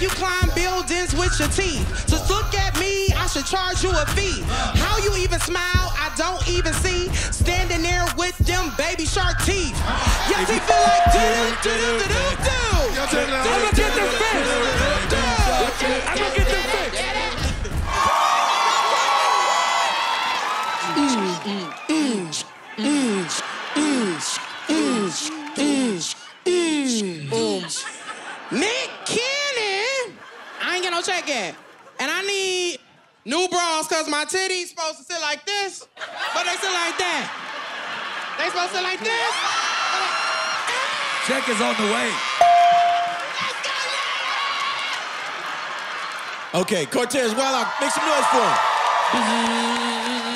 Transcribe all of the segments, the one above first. you climb buildings with your teeth. Just look at me, I should charge you a fee. How you even smile, I don't even see. Standing there with them baby shark teeth. Your teeth feel like do-do-do-do-do-do. I'm gonna get them fixed. I'm gonna get them fixed. Nick Cannon, I ain't get no check yet. And I need new bras because my titties supposed to sit like this, but they sit like that. They supposed to sit like this. Check is on the way. Okay, Cortez, while I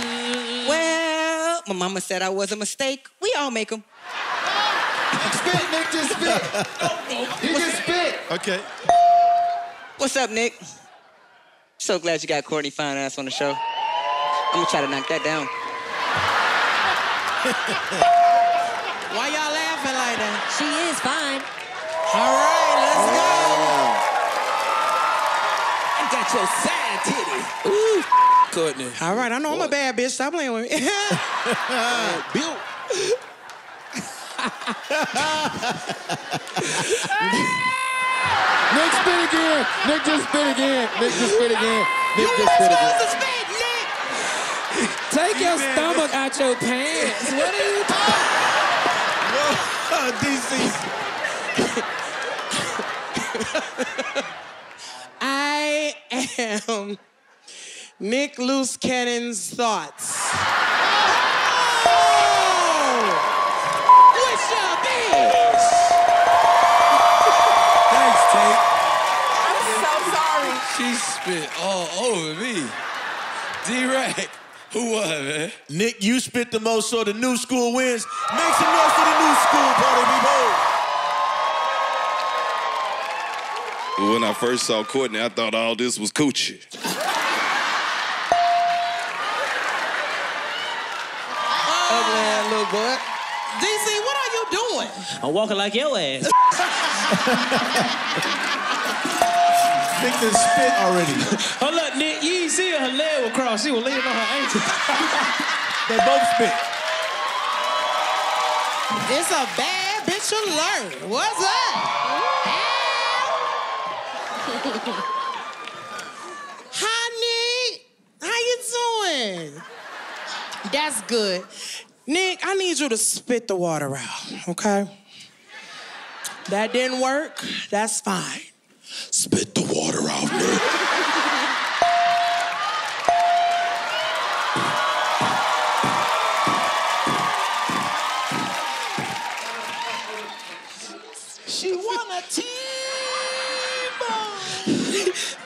make some noise for him. My mama said I was a mistake. We all make them. Spit, Nick, just spit. He just spit. Okay. What's up, Nick? So glad you got Courtney fine ass on the show. I'm gonna try to knock that down. Why y'all laughing like that? She is fine. All right, let's go. I got your side titty. Ooh. Courtney. All right, I know what? I'm a bad bitch. Stop playing with me. Bill. Nick spit again. Nick just spit again. Nick just spit again. Nick just spit again. You were supposed to spit, Nick. Take your stomach out your pants. What are you talking about? DC. I am... Nick Loose Cannon's thoughts. Oh! What's your bitch? Thanks, Tate. I'm so sorry. She spit all over me. D-Rack, who was it, man? Nick, you spit the most, so the new school wins. Make some noise for the new school, party people. When I first saw Courtney, I thought all this was coochie. But DC, what are you doing? I'm walking like your ass. Nick done spit already. Oh, look, Nick, you ain't see her leg will cross. She was laying on her ankle. They both spit. It's a bad bitch alert. What's up? Hi, Nick. How you doing? That's good. Nick, I need you to spit the water out, okay? That didn't work, that's fine. Spit the water out, Nick. She wanna team up.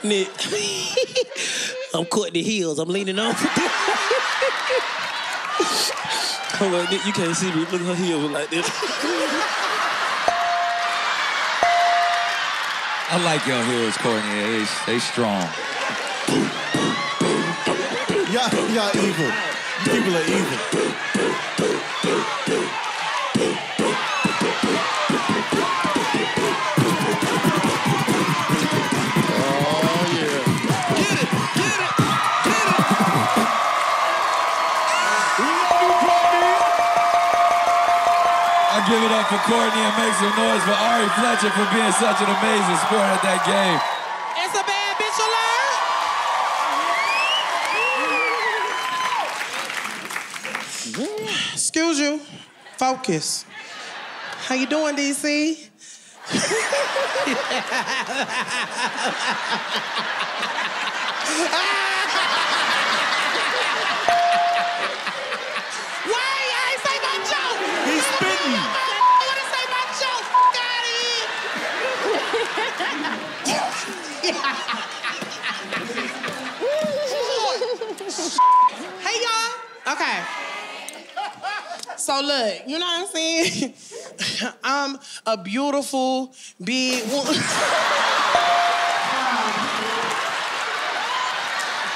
Nick, I'm cutting the heels, I'm leaning on. Hold on, Nick, you can't see me. Look at her heel like this. I like your heels, Courtney. They strong. Y'all evil. People are evil. Oh, yeah. Give it up for Courtney and make some noise for Ari Fletcher for being such an amazing sport at that game. It's a bad bitch alert. Excuse you. Focus. How you doing, DC? Hey y'all. Okay. So look, you know what I'm saying? I'm a beautiful big woman.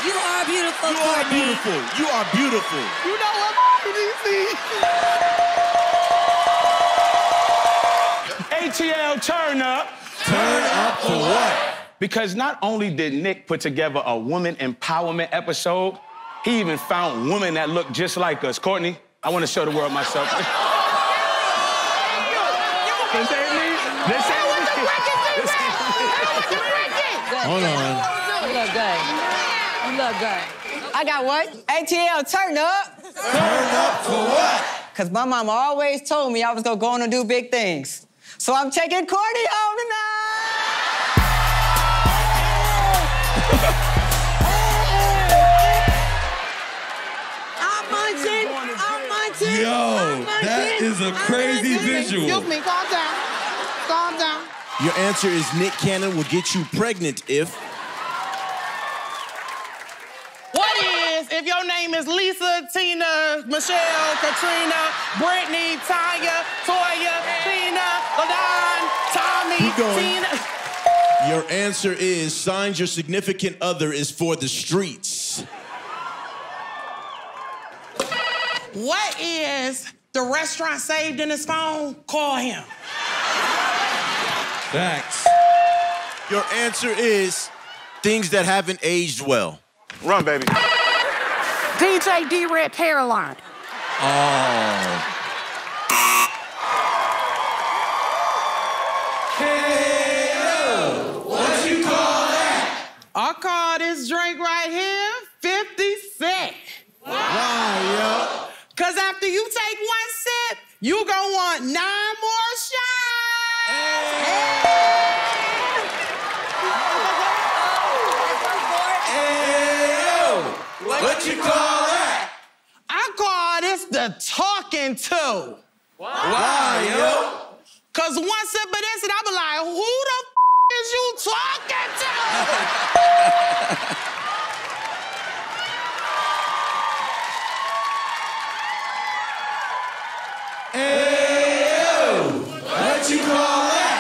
You are beautiful. You are beautiful. You are beautiful. You know what, DC? ATL, turn up. Turn up for what? Because not only did Nick put together a woman empowerment episode, he even found women that look just like us. Courtney, I want to show the world myself. This ain't me. This ain't me. Hold on. You look good. You look good. I got what? ATL, turn up. Turn up for what? Because my mama always told me I was going to go on and do big things. So I'm taking Courtney home tonight. Yo, that is a crazy visual. Excuse me, calm down. Calm down. Your answer is Nick Cannon will get you pregnant if... What is if your name is Lisa, Tina, Michelle, Katrina, Brittany, Tanya, Toya, Tina, LaDon, Tommy, Tina... Your answer is signs your significant other is for the streets. What is the restaurant saved in his phone? Call him. Thanks. Your answer is things that haven't aged well. Run, baby. DJ D-Red Paraline. Oh. Hey, what you call that? I call this drink right here 50 Cent. Wow, yo. Because after you take one sip, you gonna want 9 more shots. Hey. What you call that? I call this the talking to. Why, yo? Because one sip of this and I be like, who the f is you talking to? Hey, what you call that?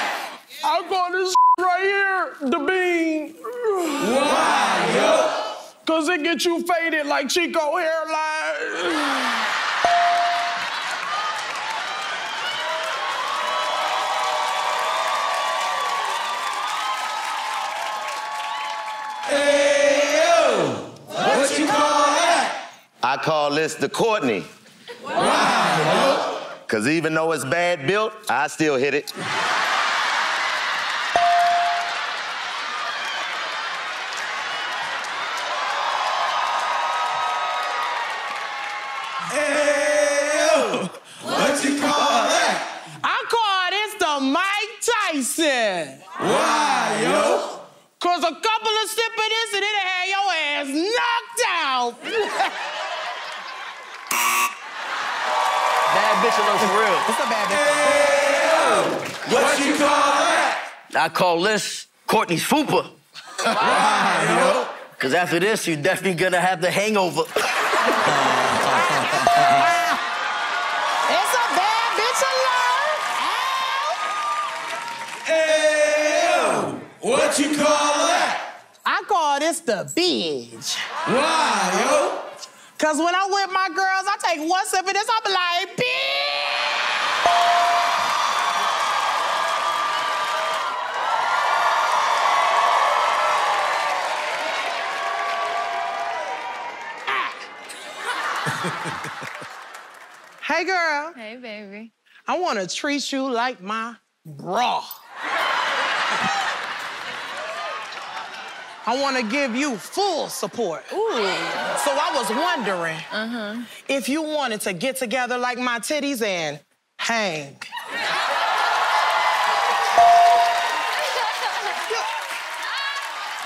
I call this right here the bean. Why, yo? Because it gets you faded like Chico hairline. Hey, what you call that? I call this the Courtney. Why, yo? Because even though it's bad built, I still hit it. Hey, what you call that? I call this the Mike Tyson. Why, yo? Because a couple of sips of this and it'll have your ass knocked out. Bad bitch looks real. What's a bad bitch? Hey, what you call that? I call this Courtney Swooper. Wow, yo. Because after this, you're definitely going to have the hangover. It's a bad bitch alert. Ow. Hey, what you call that? I call this the bitch. Wow, yo. Because when I'm with my girls, I take one sip of this, I be like, bitch! Hey, girl. Hey, baby. I want to treat you like my bra. I want to give you full support. Ooh. So I was wondering if you wanted to get together like my titties and hang.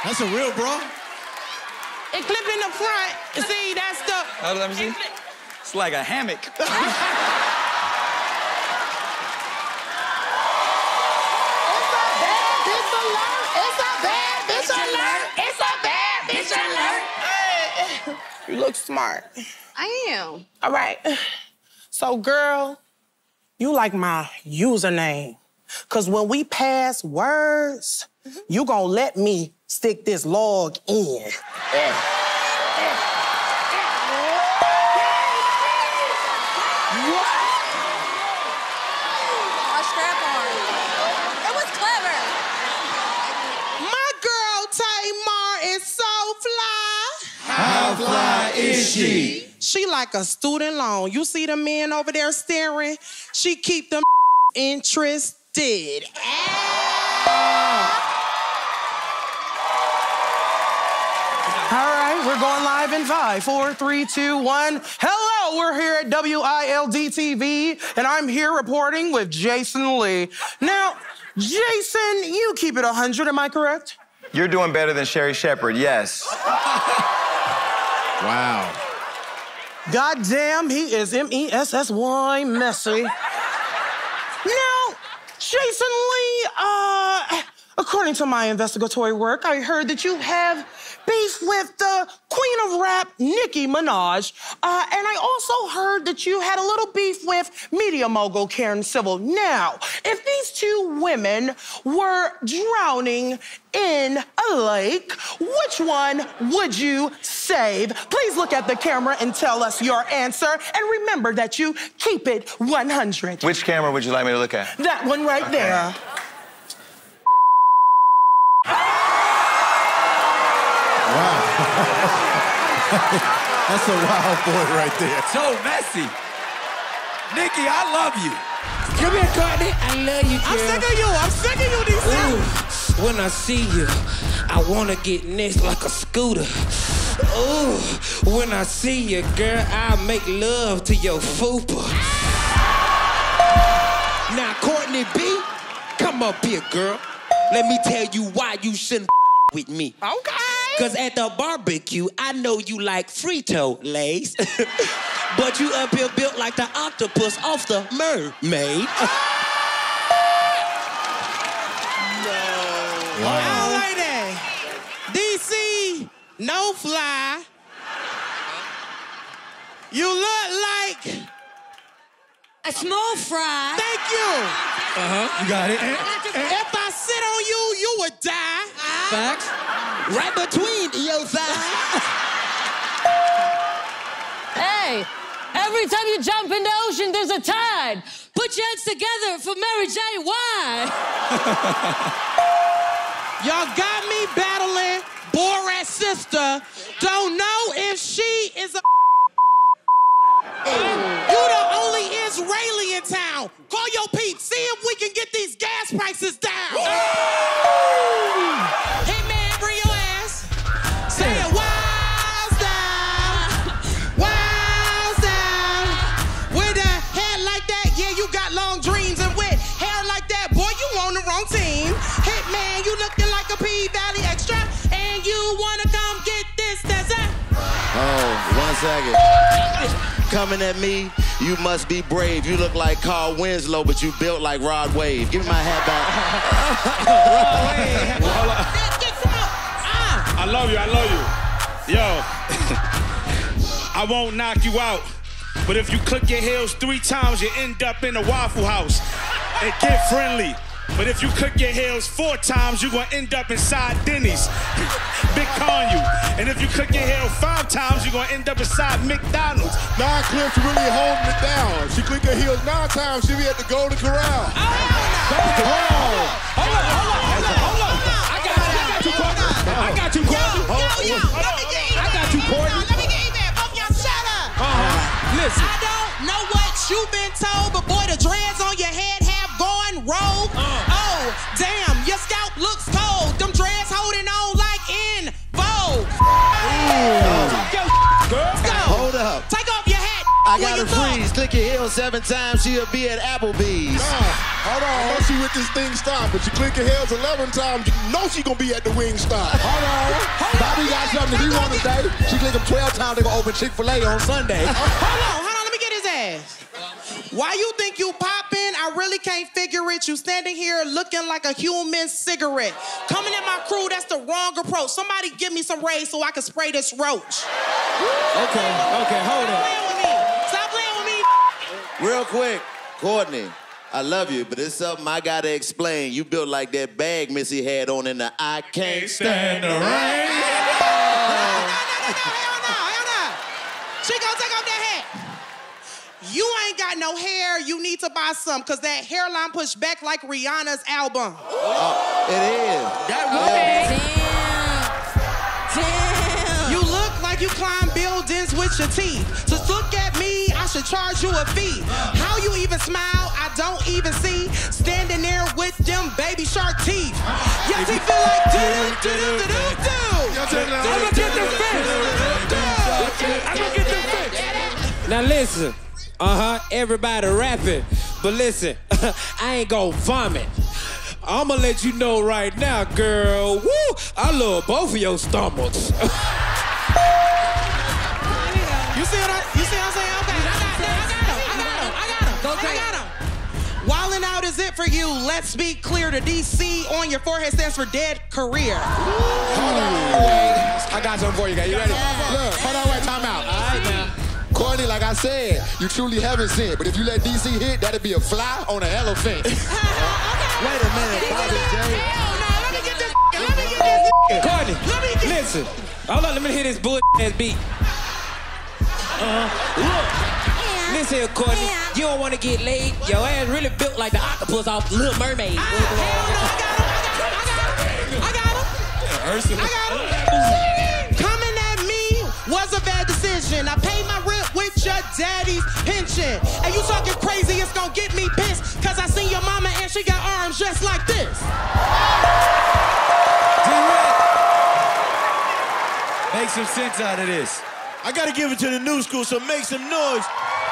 That's a real bra. It clipped in the front. See, that's the... Oh, let me see. It's like a hammock. You look smart. I am. All right. So, girl, you like my username. Because when we pass words, you gonna let me stick this log in. What? A strap on. It was clever. My girl fly is she? She like a student loan. You see the men over there staring? She keep them interested. All right, we're going live in 5, 4, 3, 2, 1. Hello, we're here at WILD TV, and I'm here reporting with Jason Lee. Now, Jason, you keep it 100, am I correct? You're doing better than Sherry Shepard, yes. Wow. Goddamn, he is M-E-S-S-Y, messy. Now, Jason Lee, according to my investigatory work, I heard that you have beef with the queen of rap, Nicki Minaj. And I also heard that you had a little beef with media mogul Karen Civil. Now, if these two women were drowning in a lake, which one would you save? Please look at the camera and tell us your answer. And remember that you keep it 100. Which camera would you like me to look at? That one right there. Wow. That's a wild boy right there. So messy. Nicki, I love you. Come here, Courtney. I love you, girl. I'm sick of you. I'm sick of you these days. When I see you, I want to get next like a scooter. Ooh, when I see you, girl, I'll make love to your fupa. Now, Courtney Bee, come up here, girl. Let me tell you why you shouldn't with me. Okay. Because at the barbecue, I know you like Frito-Lays, but you up here built like the octopus off the mermaid. No. Wow. I don't like that. DC, no fly. You look like a small fry. Thank you. Uh-huh, you got it. If I sit on you, you would die. Facts. Right between your thighs. Hey, every time you jump in the ocean, there's a tide. Put your hands together for Mary J. Why? Y'all got me battling Borat's sister. Don't know if she is a... You the only Israeli in town. Call your peeps. See if we can get these gas prices down. Hitman, bring your ass. Say it. Wild's down. Wild's down. With a hair like that, yeah, you got long dreams. And with hair like that, boy, you on the wrong team. Hitman, you looking like a P-Valley extra. And you want to come get this dessert. Oh, 1 second. Coming at me, you must be brave. You look like Carl Winslow, but you built like Rod Wave. Give me my hat back. I love you, I love you. Yo, I won't knock you out, but if you click your heels 3 times, you end up in a Waffle House. And get friendly. But if you click your heels 4 times, you're gonna end up inside Denny's. Big con you. And if you click your heel 5 times, you're gonna end up inside McDonald's. 9 clips really holding it down. She clicked her heels 9 times, she'll be at the Golden Corral. Hold on. I got you, Courtney. Let me get in there. Both y'all shut up. Listen. I don't know what you've been told, but boy, the dreads on your head have gone rogue. Oh, damn, your scalp looks cold. Them dreads holding on like in Vogue. Hold up. Take off your hat. I got to freeze. Click your heel 7 times, she'll be at Applebee's. Hold on. I know she with this thing stop, but you click your heels 11 times, you know she gonna be at the Wingstop. Hold on. Bobby got something he want to say. She click him 12 times, they gonna open Chick Fil A on Sunday. Hold on. Let me get his ass. Why you think you popping? I really can't figure it. You standing here looking like a human cigarette. Coming at my crew, that's the wrong approach. Somebody give me some rays so I can spray this roach. Okay, hold on. Stop playing with me. Real quick, Courtney, I love you, but it's something I gotta explain. You built like that bag Missy had on in the I Can't Stand the Rain. No, hell no. She gonna take off that hat. You ain't got no hair, you need to buy some, because that hairline pushed back like Rihanna's album. It is. That woman. Damn. You look like you climbed with your teeth. Just look at me, I should charge you a fee. How you even smile, I don't even see. Standing there with them baby shark teeth. Your teeth feel like do do do do do. I'ma get them fixed. I'ma get them fixed. Now listen, everybody rapping, but listen, I ain't gonna vomit. I'ma let you know right now, girl. Woo! I love both of your stomachs. Wildin' out is it for you. Let's be clear. The DC on your forehead stands for dead career. Hold on. Wait. I got something for you guys. You ready? Yeah. Look, hold on, wait, time out. All right, now. Courtney, like I said, you truly haven't sinned. But if you let DC hit, that'd be a fly on an elephant. Okay. Wait a minute, Bobby J. Hell no, let me get this. Let me get this. Courtney, let me get this. Listen. Hold on, let me hear this bull ass beat. Look. Listen here, Courtney, you don't want to get laid. Your ass really built like the octopus off Little Mermaid. I got him. Coming at me was a bad decision. I paid my rent with your daddy's pension. And you talking crazy, it's gonna get me pissed. Cause I seen your mama and she got arms just like this. Make some sense out of this. I gotta give it to the new school, so make some noise.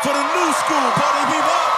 For the new school, party people.